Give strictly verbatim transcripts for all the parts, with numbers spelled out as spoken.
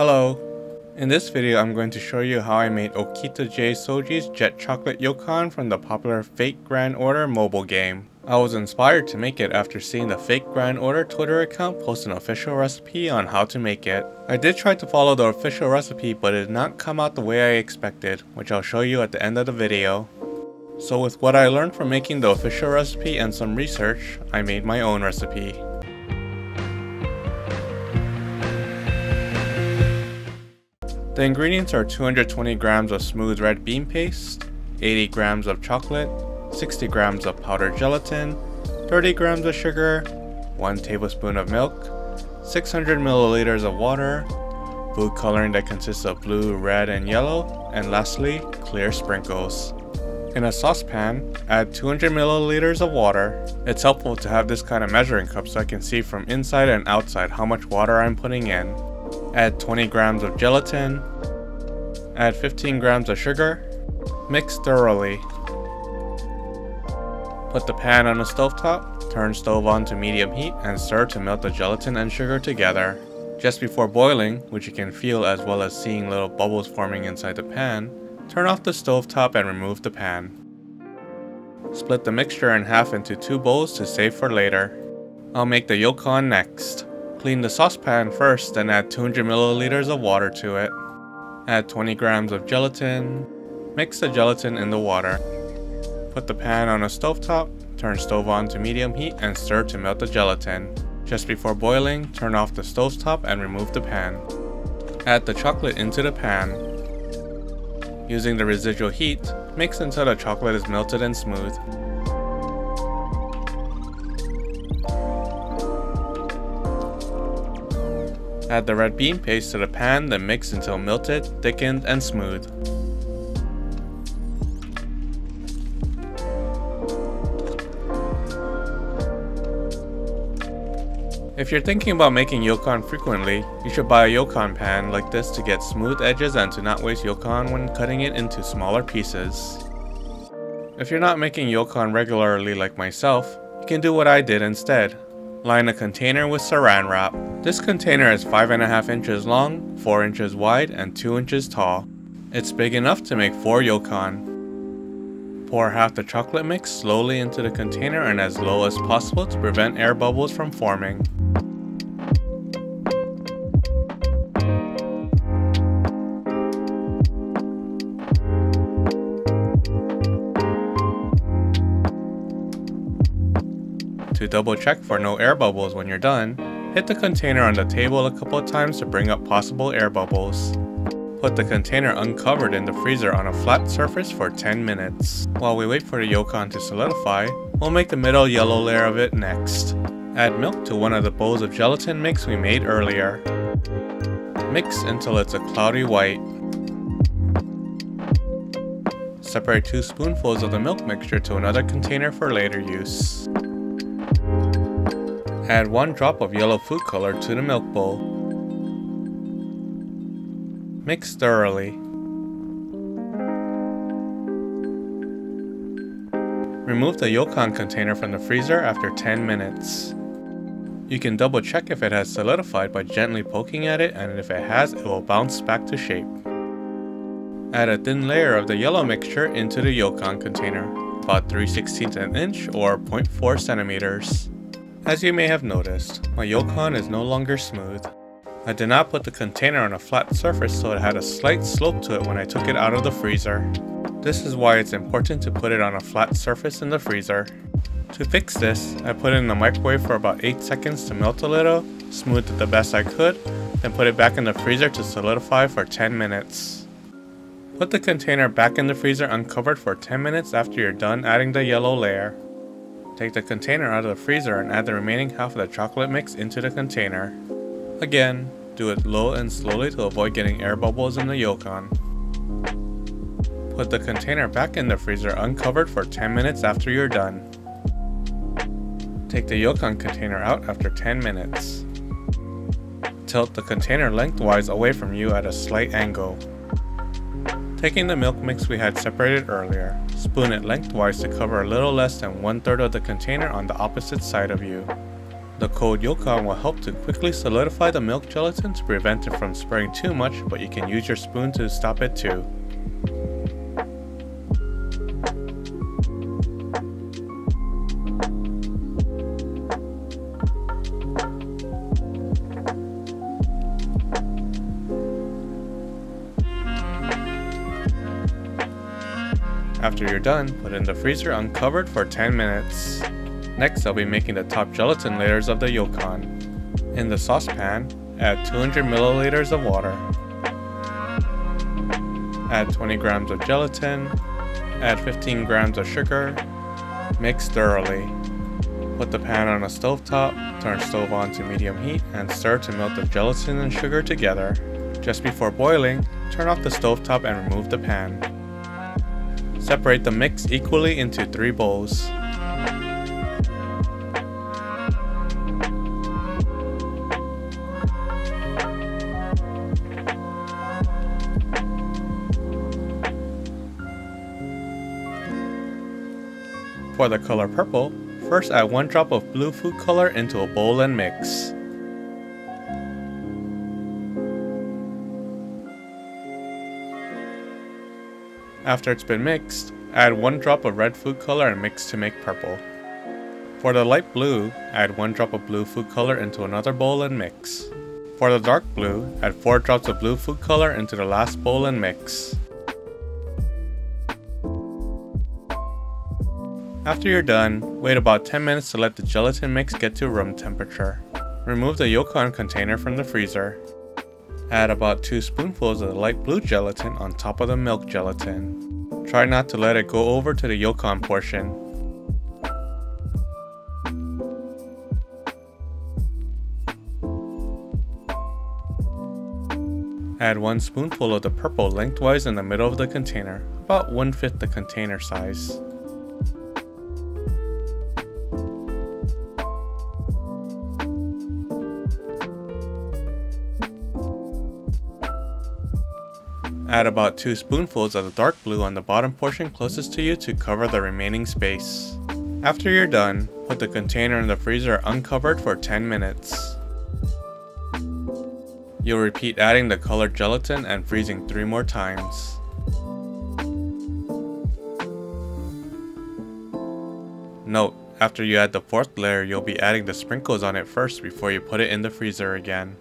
Hello! In this video I'm going to show you how I made Okita J Souji's Jet Chocolate Yokan from the popular Fate/Grand Order mobile game. I was inspired to make it after seeing the Fate/Grand Order Twitter account post an official recipe on how to make it. I did try to follow the official recipe, but it did not come out the way I expected, which I'll show you at the end of the video. So with what I learned from making the official recipe and some research, I made my own recipe. The ingredients are two hundred twenty grams of smooth red bean paste, eighty grams of chocolate, sixty grams of powdered gelatin, thirty grams of sugar, one tablespoon of milk, six hundred milliliters of water, food coloring that consists of blue, red, and yellow, and lastly, clear sprinkles. In a saucepan, add two hundred milliliters of water. It's helpful to have this kind of measuring cup so I can see from inside and outside how much water I'm putting in. Add twenty grams of gelatin, add fifteen grams of sugar, mix thoroughly. Put the pan on the stovetop, turn stove on to medium heat, and stir to melt the gelatin and sugar together. Just before boiling, which you can feel as well as seeing little bubbles forming inside the pan, turn off the stovetop and remove the pan. Split the mixture in half into two bowls to save for later. I'll make the Yokan next. Clean the saucepan first, then add two hundred milliliters of water to it. Add twenty grams of gelatin. Mix the gelatin in the water. Put the pan on a stovetop, turn stove on to medium heat, and stir to melt the gelatin. Just before boiling, turn off the stovetop and remove the pan. Add the chocolate into the pan. Using the residual heat, mix until the chocolate is melted and smooth. Add the red bean paste to the pan, then mix until melted, thickened, and smooth. If you're thinking about making Yokan frequently, you should buy a Yokan pan like this to get smooth edges and to not waste Yokan when cutting it into smaller pieces. If you're not making Yokan regularly like myself, you can do what I did instead. Line a container with Saran Wrap. This container is five and a half inches long, four inches wide, and two inches tall. It's big enough to make four Yokan. Pour half the chocolate mix slowly into the container and as low as possible to prevent air bubbles from forming. To double check for no air bubbles when you're done, hit the container on the table a couple of times to bring up possible air bubbles. Put the container uncovered in the freezer on a flat surface for ten minutes. While we wait for the Yokan to solidify, we'll make the middle yellow layer of it next. Add milk to one of the bowls of gelatin mix we made earlier. Mix until it's a cloudy white. Separate two spoonfuls of the milk mixture to another container for later use. Add one drop of yellow food color to the milk bowl. Mix thoroughly. Remove the Yokan container from the freezer after ten minutes. You can double check if it has solidified by gently poking at it, and if it has, it will bounce back to shape. Add a thin layer of the yellow mixture into the Yokan container, about three sixteenths of an inch or zero point four centimeters. As you may have noticed, my Yokan is no longer smooth. I did not put the container on a flat surface, so it had a slight slope to it when I took it out of the freezer. This is why it's important to put it on a flat surface in the freezer. To fix this, I put it in the microwave for about eight seconds to melt a little, smoothed it the best I could, then put it back in the freezer to solidify for ten minutes. Put the container back in the freezer uncovered for ten minutes after you're done adding the yellow layer. Take the container out of the freezer and add the remaining half of the chocolate mix into the container. Again, do it low and slowly to avoid getting air bubbles in the Yokan. Put the container back in the freezer uncovered for ten minutes after you're done. Take the Yokan container out after ten minutes. Tilt the container lengthwise away from you at a slight angle. Taking the milk mix we had separated earlier, spoon it lengthwise to cover a little less than one third of the container on the opposite side of you. The cold Yokan will help to quickly solidify the milk gelatin to prevent it from spreading too much, but you can use your spoon to stop it too. After you're done, put it in the freezer uncovered for ten minutes. Next, I'll be making the top gelatin layers of the Yokan. In the saucepan, add two hundred milliliters of water. Add twenty grams of gelatin. Add fifteen grams of sugar. Mix thoroughly. Put the pan on a stovetop, turn stove on to medium heat, and stir to melt the gelatin and sugar together. Just before boiling, turn off the stovetop and remove the pan. Separate the mix equally into three bowls. For the color purple, first add one drop of blue food color into a bowl and mix. After it's been mixed, add one drop of red food color and mix to make purple. For the light blue, add one drop of blue food color into another bowl and mix. For the dark blue, add four drops of blue food color into the last bowl and mix. After you're done, wait about ten minutes to let the gelatin mix get to room temperature. Remove the Yokan container from the freezer. Add about two spoonfuls of the light blue gelatin on top of the milk gelatin. Try not to let it go over to the Yokan portion. Add one spoonful of the purple lengthwise in the middle of the container, about one fifth the container size. Add about two spoonfuls of the dark blue on the bottom portion closest to you to cover the remaining space. After you're done, put the container in the freezer uncovered for ten minutes. You'll repeat adding the colored gelatin and freezing three more times. Note, after you add the fourth layer, you'll be adding the sprinkles on it first before you put it in the freezer again.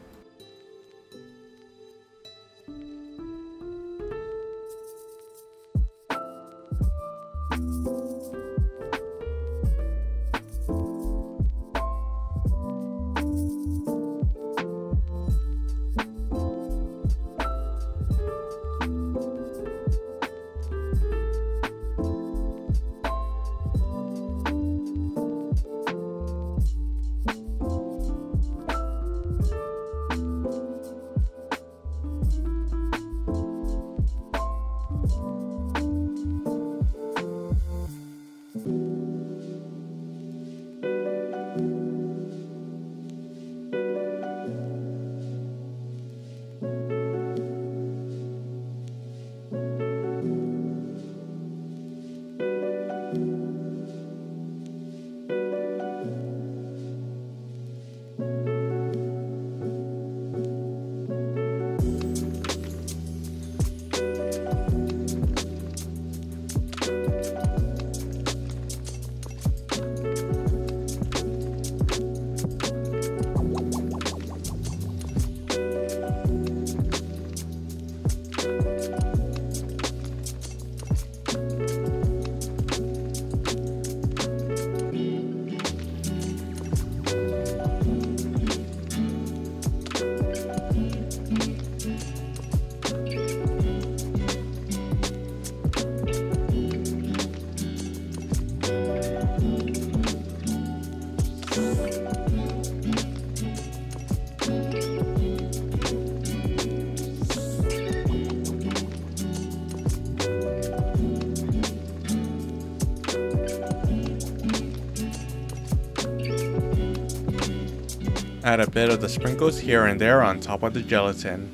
Add a bit of the sprinkles here and there on top of the gelatin.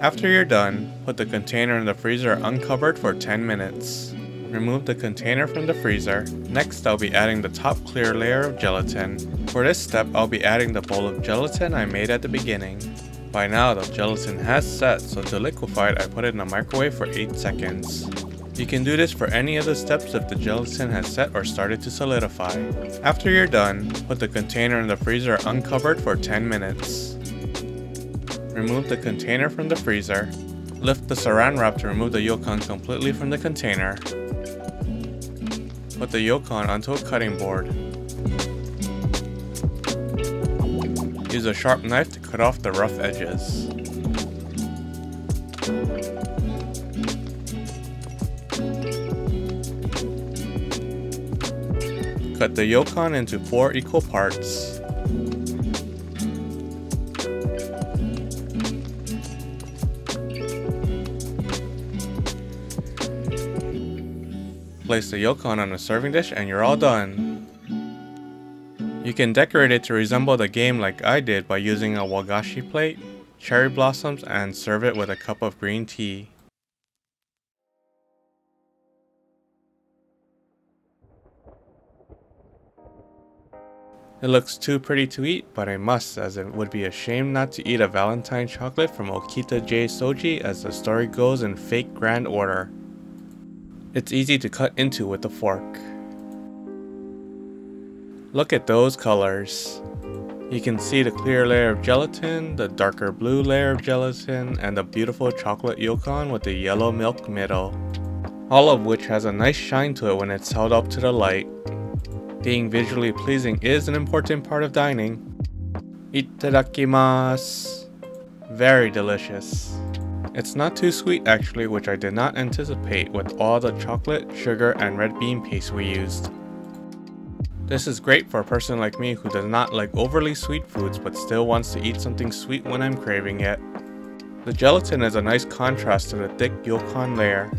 After you're done, put the container in the freezer uncovered for ten minutes. remove the container from the freezer. Next, I'll be adding the top clear layer of gelatin. For this step, I'll be adding the bowl of gelatin I made at the beginning. By now, the gelatin has set, so to liquefy it, I put it in the microwave for eight seconds. You can do this for any of the steps if the gelatin has set or started to solidify. After you're done, put the container in the freezer uncovered for ten minutes. Remove the container from the freezer. Lift the saran wrap to remove the yokan completely from the container. Put the yokan onto a cutting board. Use a sharp knife to cut off the rough edges. Cut the yokan into four equal parts. Place the yokan on a serving dish and you're all done. You can decorate it to resemble the game like I did by using a wagashi plate, cherry blossoms, and serve it with a cup of green tea. It looks too pretty to eat, but I must, as it would be a shame not to eat a Valentine chocolate from Okita J Souji, as the story goes in Fate/Grand Order. It's easy to cut into with a fork. Look at those colors. You can see the clear layer of gelatin, the darker blue layer of gelatin, and the beautiful chocolate yokan with the yellow milk middle. All of which has a nice shine to it when it's held up to the light. Being visually pleasing is an important part of dining. Itadakimasu! Very delicious. It's not too sweet actually, which I did not anticipate with all the chocolate, sugar, and red bean paste we used. This is great for a person like me who does not like overly sweet foods but still wants to eat something sweet when I'm craving it. The gelatin is a nice contrast to the thick yokan layer.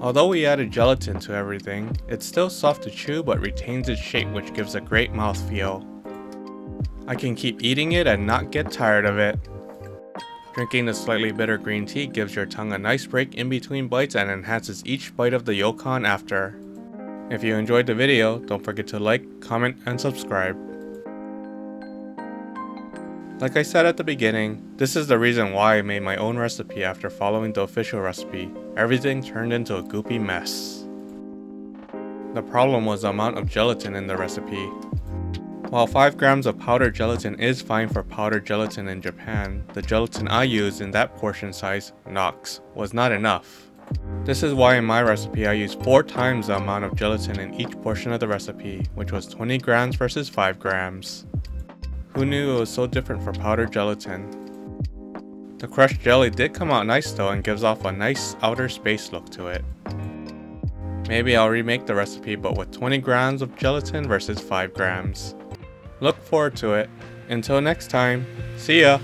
Although we added gelatin to everything, it's still soft to chew but retains its shape, which gives a great mouthfeel. I can keep eating it and not get tired of it. Drinking the slightly bitter green tea gives your tongue a nice break in between bites and enhances each bite of the yokan after. If you enjoyed the video, don't forget to like, comment, and subscribe. Like I said at the beginning, this is the reason why I made my own recipe after following the official recipe. Everything turned into a goopy mess. The problem was the amount of gelatin in the recipe. While five grams of powdered gelatin is fine for powdered gelatin in Japan, the gelatin I used in that portion size, Knox, was not enough. This is why in my recipe I used four times the amount of gelatin in each portion of the recipe, which was twenty grams versus five grams. Who knew it was so different for powdered gelatin? The crushed jelly did come out nice though and gives off a nice outer space look to it. Maybe I'll remake the recipe but with twenty grams of gelatin versus five grams. Look forward to it. Until next time, see ya!